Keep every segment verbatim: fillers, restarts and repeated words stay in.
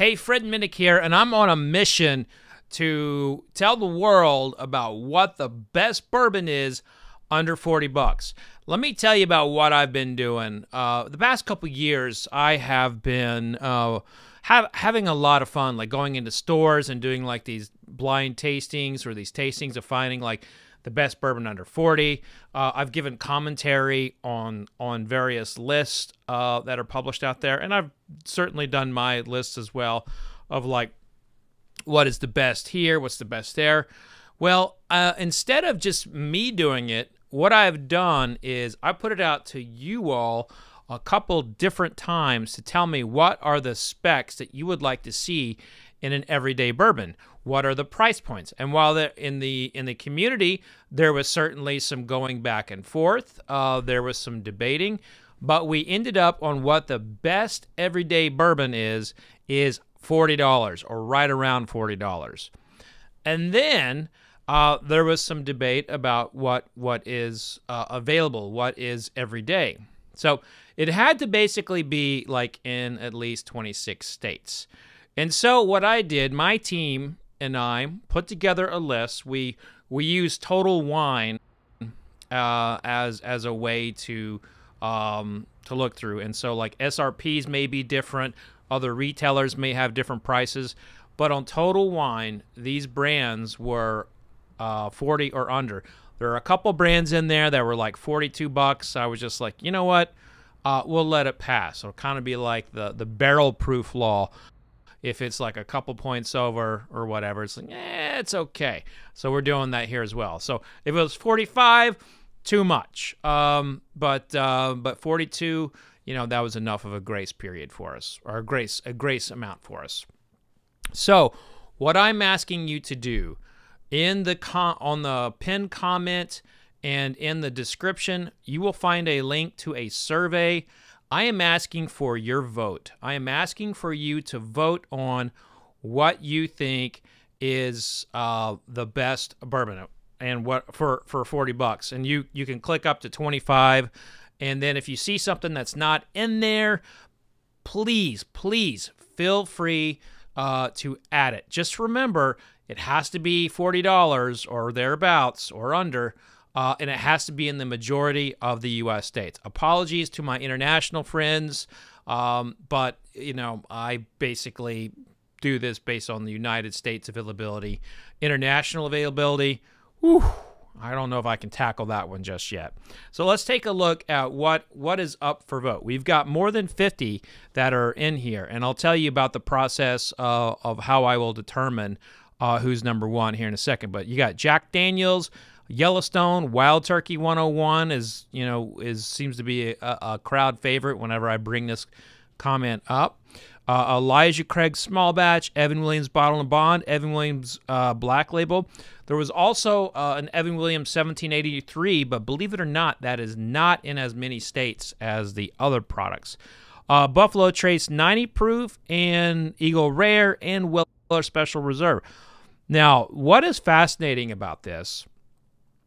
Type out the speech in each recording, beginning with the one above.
Hey, Fred Minnick here, and I'm on a mission to tell the world about what the best bourbon is under forty bucks. Let me tell you about what I've been doing. Uh, the past couple years, I have been uh, ha having a lot of fun, like going into stores and doing like these blind tastings or these tastings of finding like the best bourbon under forty. Uh, I've given commentary on on various lists uh, that are published out there, and I've certainly done my lists as well of like what is the best here, what's the best there. Well, uh, instead of just me doing it, what I've done is I put it out to you all a couple different times to tell me what are the specs that you would like to see in an everyday bourbon. What are the price points? And while in the in the community, there was certainly some going back and forth. Uh, there was some debating, but we ended up on what the best everyday bourbon is, is forty dollars or right around forty dollars. And then uh, there was some debate about what, what is uh, available, what is everyday. So it had to basically be like in at least twenty-six states. And so what I did, my team and I put together a list. We we used Total Wine uh, as as a way to um, to look through. And so like S R Ps may be different, other retailers may have different prices, but on Total Wine, these brands were uh, forty or under. There are a couple brands in there that were like forty-two bucks. I was just like, you know what, uh, we'll let it pass. It'll kind of be like the the Barrel Proof Law. If it's like a couple points over or whatever, it's like, eh, it's okay. So we're doing that here as well. So if it was forty-five, too much. Um, but uh, but forty-two, you know, that was enough of a grace period for us, or a grace a grace amount for us. So what I'm asking you to do in the com on the pinned comment and in the description, you will find a link to a survey. I am asking for your vote. I am asking for you to vote on what you think is uh, the best bourbon, and what for for forty bucks. And you you can click up to twenty-five, and then if you see something that's not in there, please please feel free uh, to add it. Just remember, it has to be forty dollars or thereabouts or under. Uh, and it has to be in the majority of the U S states. Apologies to my international friends, um, but, you know, I basically do this based on the United States availability. International availability, whew, I don't know if I can tackle that one just yet. So let's take a look at what, what is up for vote. We've got more than fifty that are in here, and I'll tell you about the process uh, of how I will determine uh, who's number one here in a second. But you got Jack Daniels, Yellowstone, Wild Turkey one oh one is, you know, is seems to be a, a crowd favorite whenever I bring this comment up. Uh, Elijah Craig Small Batch, Evan Williams Bottle and Bond, Evan Williams uh, Black Label. There was also uh, an Evan Williams seventeen eighty-three, but believe it or not, that is not in as many states as the other products. Uh, Buffalo Trace ninety proof and Eagle Rare and Weller Special Reserve. Now, what is fascinating about this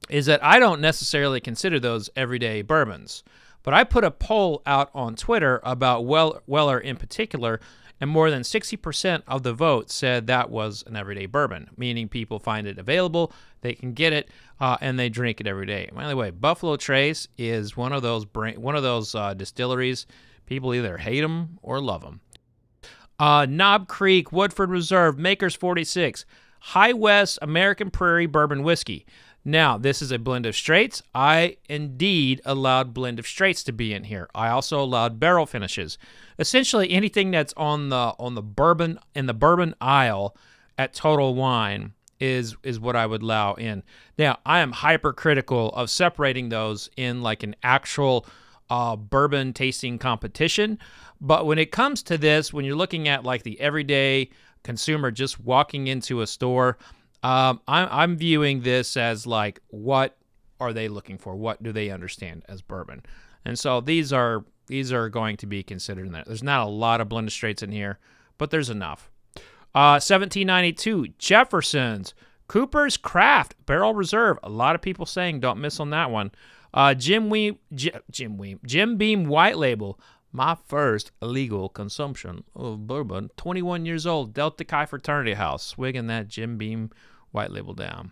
is that I don't necessarily consider those everyday bourbons. But I put a poll out on Twitter about Weller in particular, and more than sixty percent of the vote said that was an everyday bourbon, meaning people find it available, they can get it, uh, and they drink it every day. By the way, Buffalo Trace is one of those brand, one of those uh, distilleries. People either hate them or love them. Uh, Knob Creek, Woodford Reserve, Makers forty-six, High West, American Prairie Bourbon Whiskey. Now, this is a blend of straights. I indeed allowed blend of straights to be in here. I also allowed barrel finishes. Essentially, anything that's on the on the bourbon in the bourbon aisle at Total Wine is is what I would allow in. Now, I am hypercritical of separating those in like an actual uh, bourbon tasting competition. But when it comes to this, when you're looking at like the everyday consumer just walking into a store, Um, I'm, I'm viewing this as like, what are they looking for? What do they understand as bourbon? And so these are these are going to be considered in that. There's not a lot of blended straights in here, but there's enough. Uh, seventeen ninety-two, Jefferson's, Cooper's Craft, Barrel Reserve. A lot of people saying don't miss on that one. Uh, Jim Weem, Jim Weem, Jim Beam White Label, my first legal consumption of bourbon. twenty-one years old, Delta Chi fraternity house, swigging that Jim Beam white label down.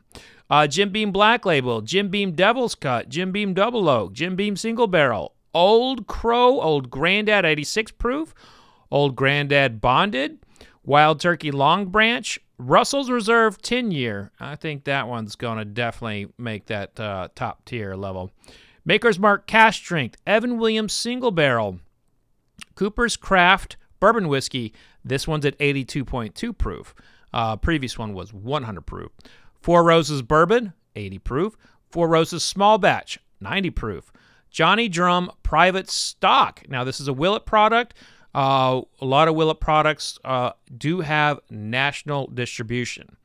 Uh, Jim Beam black label, Jim Beam Devil's Cut, Jim Beam Double Oak, Jim Beam Single Barrel, Old Crow, Old Grand-Dad eighty-six proof, Old Grand-Dad Bonded, Wild Turkey Long Branch, Russell's Reserve ten year. I think that one's going to definitely make that uh, top tier level. Maker's Mark Cash Strength, Evan Williams Single Barrel, Cooper's Craft Bourbon Whiskey. This one's at eighty-two point two proof. Uh, previous one was one hundred proof. Four Roses Bourbon, eighty proof. Four Roses Small Batch, ninety proof. Johnny Drum Private Stock. Now, this is a Willett product. Uh, a lot of Willett products uh, do have national distribution.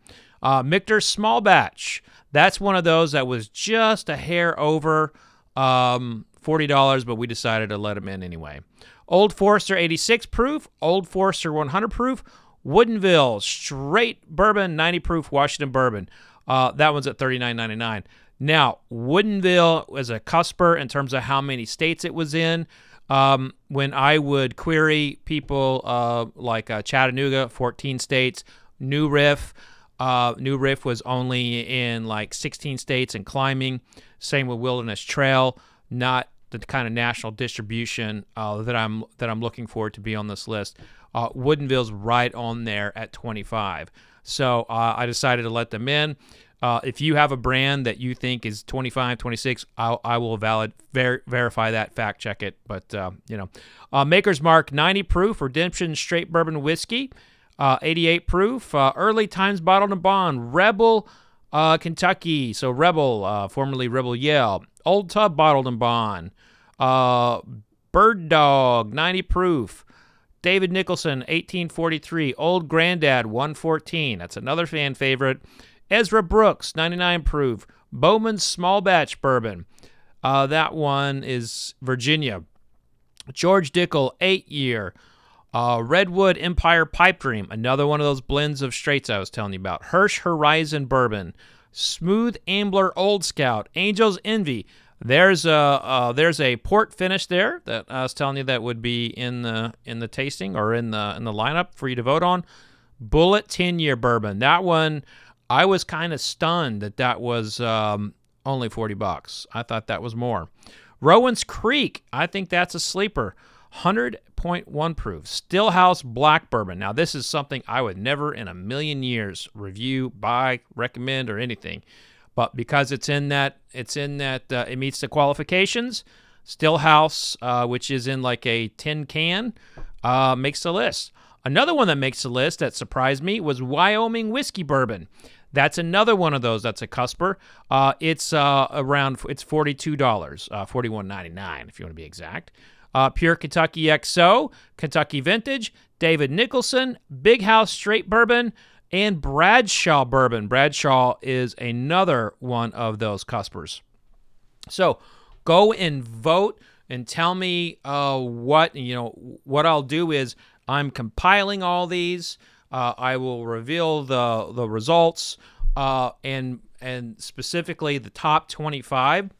Uh, Michter's Small Batch. That's one of those that was just a hair over um, forty dollars, but we decided to let them in anyway. Old Forester eighty-six proof. Old Forester one hundred proof. Woodinville straight bourbon, ninety proof Washington bourbon. Uh, that one's at thirty-nine ninety-nine. Now, Woodinville was a cusper in terms of how many states it was in. Um, when I would query people uh, like uh, Chattanooga, fourteen states, New Riff, uh, New Riff was only in like sixteen states and climbing. Same with Wilderness Trail, not the kind of national distribution uh, that I'm that I'm looking for to be on this list. Uh, Woodinville's right on there at twenty-five, so uh, I decided to let them in. Uh, if you have a brand that you think is twenty-five, twenty-six, I'll, I will valid ver verify that, fact check it. But uh, you know, uh, Maker's Mark ninety proof Redemption straight bourbon whiskey, uh, eighty-eight proof uh, Early Times Bottled and Bond Rebel, uh, Kentucky. So Rebel, uh, formerly Rebel Yell, Old Tub Bottled and Bond, uh, Bird Dog ninety proof. David Nicholson eighteen forty-three, Old Grand-Dad one fourteen. That's another fan favorite. Ezra Brooks, ninety-nine proof. Bowman's Small Batch Bourbon. Uh, that one is Virginia. George Dickel, eight year. Uh, Redwood Empire Pipe Dream, another one of those blends of straights I was telling you about. Hirsch Horizon Bourbon. Smooth Ambler Old Scout. Angel's Envy. There's a, uh, there's a port finish there that I was telling you that would be in the in the tasting or in the, in the lineup for you to vote on. Bullet ten year Bourbon. That one... I was kind of stunned that that was um, only forty bucks. I thought that was more. Rowan's Creek, I think that's a sleeper. one hundred point one proof. Stillhouse Black Bourbon. Now, this is something I would never in a million years review, buy, recommend, or anything. But because it's in that, it's in that uh, it meets the qualifications, Stillhouse, uh, which is in like a tin can, uh, makes the list. Another one that makes the list that surprised me was Wyoming Whiskey Bourbon. That's another one of those that's a cusper. Uh, it's uh, around, it's forty-two dollars, uh, forty-one ninety-nine if you want to be exact. Uh, Pure Kentucky X O, Kentucky Vintage, David Nicholson, Big House Straight Bourbon, and Bradshaw Bourbon. Bradshaw is another one of those cuspers. So go and vote and tell me uh, what, you know, what I'll do is, I'm compiling all these. Uh, I will reveal the the results uh, and and specifically the top twenty-five.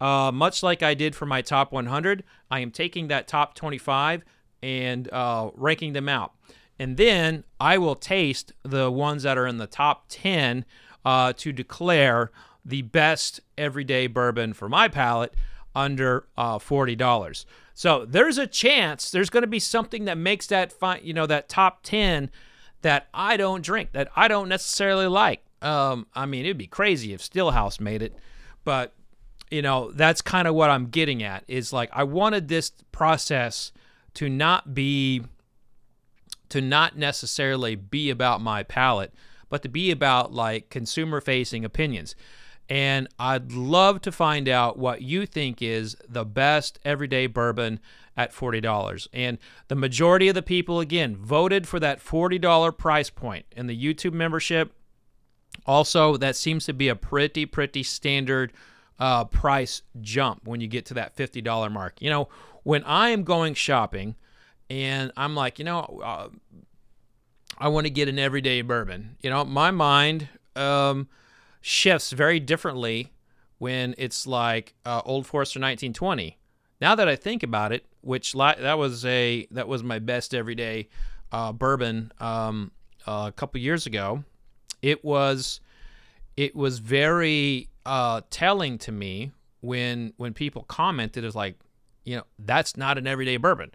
Uh, much like I did for my top one hundred, I am taking that top twenty-five and uh, ranking them out, and then I will taste the ones that are in the top ten uh, to declare the best everyday bourbon for my palate under uh, forty dollars. So there's a chance there's going to be something that makes that fine, you know, that top ten that I don't drink, that I don't necessarily like. Um, I mean, it'd be crazy if Stillhouse made it, but you know, that's kind of what I'm getting at is like, I wanted this process to not be, to not necessarily be about my palate, but to be about like consumer facing opinions. And I'd love to find out what you think is the best everyday bourbon at forty dollars. And the majority of the people, again, voted for that forty dollar price point in the YouTube membership. Also, that seems to be a pretty, pretty standard uh, price jump when you get to that fifty dollar mark. You know, when I am going shopping and I'm like, you know, uh, I want to get an everyday bourbon. You know, my mind... Um, shifts very differently when it's like uh, Old Forester nineteen twenty. Now that I think about it, which that was a that was my best everyday uh, bourbon um, uh, a couple years ago. It was it was very uh, telling to me when when people commented, it was like, you know, that's not an everyday bourbon.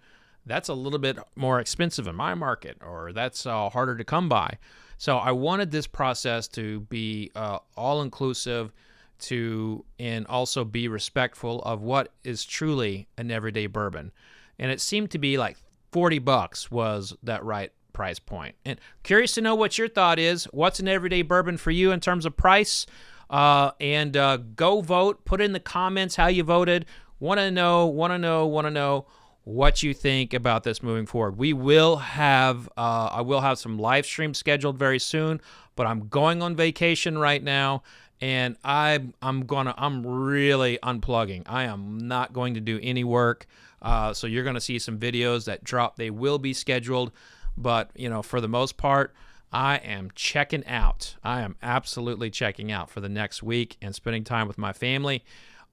That's a little bit more expensive in my market, or that's uh, harder to come by. So I wanted this process to be uh, all-inclusive, to and also be respectful of what is truly an everyday bourbon. And it seemed to be like forty bucks was that right price point. And curious to know what your thought is. What's an everyday bourbon for you in terms of price? Uh, and uh, go vote. Put in the comments how you voted. Want to know, want to know, want to know what you think about this moving forward. We will have, uh, I will have some live streams scheduled very soon, but I'm going on vacation right now, and I, I'm gonna, I'm really unplugging. I am not going to do any work, uh, so you're gonna see some videos that drop. They will be scheduled, but you know, for the most part, I am checking out. I am absolutely checking out for the next week and spending time with my family.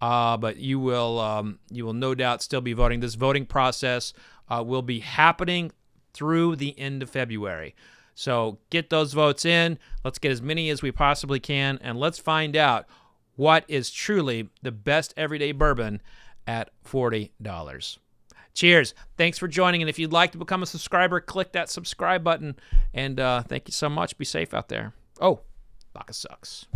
Uh, but you will, um, you will no doubt still be voting. This voting process uh, will be happening through the end of February. So get those votes in. Let's get as many as we possibly can, and let's find out what is truly the best everyday bourbon at forty dollars. Cheers. Thanks for joining. And if you'd like to become a subscriber, click that subscribe button. And uh, thank you so much. Be safe out there. Oh, vodka sucks.